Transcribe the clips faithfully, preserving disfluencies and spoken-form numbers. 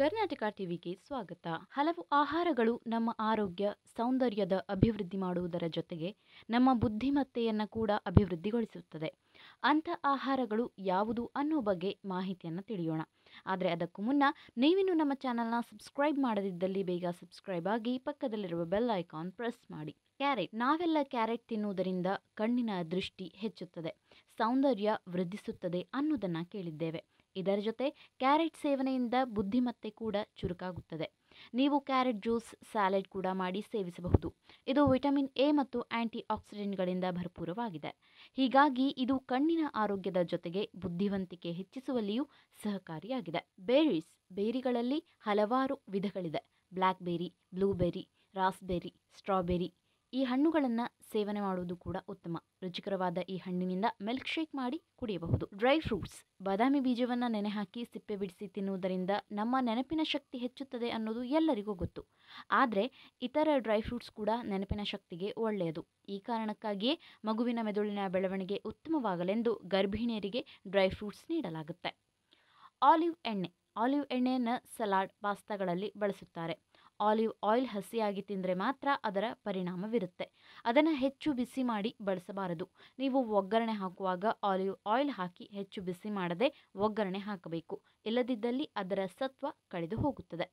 ಕರ್ನಾಟಕ ಟಿವಿಗೆ ಸ್ವಾಗತ. ಹಲವು ಆಹಾರಗಳು ನಮ್ಮ ಆರೋಗ್ಯ ಸೌಂದರ್ಯದ ಅಭಿವೃದ್ಧಿ ಮಾಡುವುದರ ಜೊತೆಗೆ ನಮ್ಮ ಬುದ್ಧಿಮತ್ತೆಯನ್ನು ಕೂಡ ಅಭಿವೃದ್ಧಿಗೊಳಿಸುತ್ತದೆ. ಅಂಥ ಆಹಾರಗಳು ಯಾವುದು ಅನ್ನೋ ಬಗ್ಗೆ ಮಾಹಿತಿಯನ್ನು ತಿಳಿಯೋಣ. ಆದರೆ ಅದಕ್ಕೂ ಮುನ್ನ ನೀವಿನ್ನೂ ನಮ್ಮ ಚಾನಲ್ನ ಸಬ್ಸ್ಕ್ರೈಬ್ ಮಾಡದಿದ್ದಲ್ಲಿ ಬೇಗ ಸಬ್ಸ್ಕ್ರೈಬ್ ಆಗಿ ಪಕ್ಕದಲ್ಲಿರುವ ಬೆಲ್ ಐಕಾನ್ ಪ್ರೆಸ್ ಮಾಡಿ. ಕ್ಯಾರೆಟ್. ನಾವೆಲ್ಲ ಕ್ಯಾರೆಟ್ ತಿನ್ನುವುದರಿಂದ ಕಣ್ಣಿನ ದೃಷ್ಟಿ ಹೆಚ್ಚುತ್ತದೆ, ಸೌಂದರ್ಯ ವೃದ್ಧಿಸುತ್ತದೆ ಅನ್ನೋದನ್ನು ಕೇಳಿದ್ದೇವೆ. ಇದರ ಜೊತೆ ಕ್ಯಾರೆಟ್ ಸೇವನೆಯಿಂದ ಬುದ್ಧಿಮತ್ತೆ ಕೂಡ ಚುರುಕಾಗುತ್ತದೆ. ನೀವು ಕ್ಯಾರೆಟ್ ಜ್ಯೂಸ್, ಸ್ಯಾಲೆಡ್ ಕೂಡ ಮಾಡಿ ಸೇವಿಸಬಹುದು. ಇದು ವಿಟಮಿನ್ ಎ ಮತ್ತು ಆಂಟಿ ಆಕ್ಸಿಡೆಂಟ್ಗಳಿಂದ ಭರಪೂರವಾಗಿದೆ. ಹೀಗಾಗಿ ಇದು ಕಣ್ಣಿನ ಆರೋಗ್ಯದ ಜೊತೆಗೆ ಬುದ್ಧಿವಂತಿಕೆ ಹೆಚ್ಚಿಸುವಲ್ಲಿಯೂ ಸಹಕಾರಿಯಾಗಿದೆ. ಬೇರೀಸ್. ಬೇರಿಗಳಲ್ಲಿ ಹಲವಾರು ವಿಧಗಳಿದೆ. Blackberry, blueberry, raspberry, strawberry. ಈ ಹಣ್ಣುಗಳನ್ನು ಸೇವನೆ ಮಾಡುವುದು ಕೂಡ ಉತ್ತಮ. ರುಚಿಕರವಾದ ಈ ಹಣ್ಣಿನಿಂದ ಮಿಲ್ಕ್ ಶೇಕ್ ಮಾಡಿ ಕುಡಿಯಬಹುದು. Dry fruits. ಬಾದಾಮಿ ಬೀಜವನ್ನು ನೆನೆಹಾಕಿ ಸಿಪ್ಪೆ ಬಿಡಿಸಿ ತಿನ್ನುವುದರಿಂದ ನಮ್ಮ ನೆನಪಿನ ಶಕ್ತಿ ಹೆಚ್ಚುತ್ತದೆ ಅನ್ನೋದು ಎಲ್ಲರಿಗೂ ಗೊತ್ತು. ಆದರೆ ಇತರ ಡ್ರೈ ಫ್ರೂಟ್ಸ್ ಕೂಡ ನೆನಪಿನ ಶಕ್ತಿಗೆ ಒಳ್ಳೆಯದು. ಈ ಕಾರಣಕ್ಕಾಗಿಯೇ ಮಗುವಿನ ಮೆದುಳಿನ ಬೆಳವಣಿಗೆ ಉತ್ತಮವಾಗಲೆಂದು ಗರ್ಭಿಣಿಯರಿಗೆ ಡ್ರೈ ಫ್ರೂಟ್ಸ್ ನೀಡಲಾಗುತ್ತೆ. ಆಲಿವ್ ಎಣ್ಣೆ. ಆಲಿವ್ ಎಣ್ಣೆಯನ್ನು ಸಲಾಡ್, ಪಾಸ್ತಾಗಳಲ್ಲಿ ಬಳಸುತ್ತಾರೆ. ಆಲಿವ್ ಆಯಿಲ್ ಹಸಿಯಾಗಿ ತಿಂದರೆ ಮಾತ್ರ ಅದರ ಪರಿಣಾಮವಿರುತ್ತೆ. ಅದನ್ನು ಹೆಚ್ಚು ಬಿಸಿ ಮಾಡಿ ಬಳಸಬಾರದು. ನೀವು ಒಗ್ಗರಣೆ ಹಾಕುವಾಗ ಆಲಿವ್ ಆಯಿಲ್ ಹಾಕಿ ಹೆಚ್ಚು ಬಿಸಿ ಮಾಡದೆ ಒಗ್ಗರಣೆ ಹಾಕಬೇಕು. ಇಲ್ಲದಿದ್ದಲ್ಲಿ ಅದರ ಸತ್ವ ಕಳೆದು ಹೋಗುತ್ತದೆ.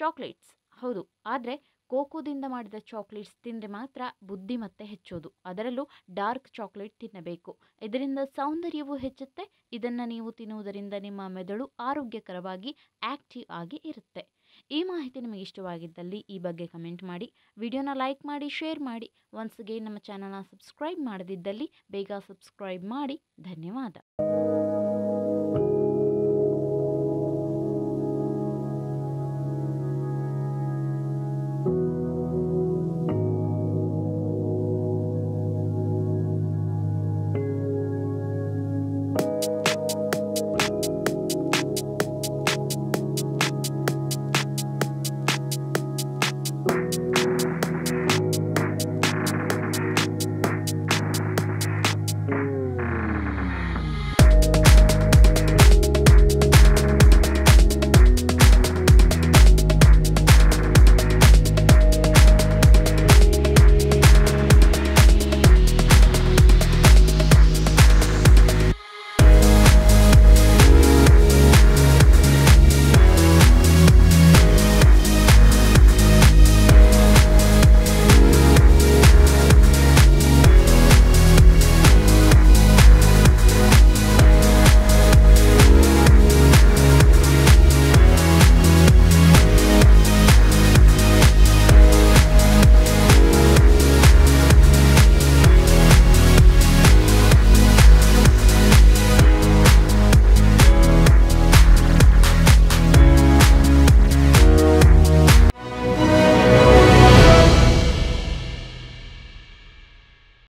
ಚಾಕ್ಲೇಟ್ಸ್. ಹೌದು, ಆದರೆ ಕೋಕೋದಿಂದ ಮಾಡಿದ ಚಾಕ್ಲೇಟ್ಸ್ ತಿಂದರೆ ಮಾತ್ರ ಬುದ್ಧಿಮತ್ತೆ ಹೆಚ್ಚೋದು. ಅದರಲ್ಲೂ ಡಾರ್ಕ್ ಚಾಕ್ಲೇಟ್ ತಿನ್ನಬೇಕು. ಇದರಿಂದ ಸೌಂದರ್ಯವೂ ಹೆಚ್ಚುತ್ತೆ. ಇದನ್ನು ನೀವು ತಿನ್ನುವುದರಿಂದ ನಿಮ್ಮ ಮೆದುಳು ಆರೋಗ್ಯಕರವಾಗಿ ಆ್ಯಕ್ಟಿವ್ ಆಗಿ ಇರುತ್ತೆ. ಈ ಮಾಹಿತಿ ನಿಮಗೆ ಇಷ್ಟವಾಗಿದ್ದಲ್ಲಿ ಈ ಬಗ್ಗೆ ಕಮೆಂಟ್ ಮಾಡಿ, ವಿಡಿಯೋನ ಲೈಕ್ ಮಾಡಿ, ಶೇರ್ ಮಾಡಿ. ಒನ್ಸ್ ಅಗೇನ್, ನಮ್ಮ ಚಾನಲ್ನ ಸಬ್ಸ್ಕ್ರೈಬ್ ಮಾಡದಿದ್ದಲ್ಲಿ ಬೇಗ ಸಬ್ಸ್ಕ್ರೈಬ್ ಮಾಡಿ. ಧನ್ಯವಾದ.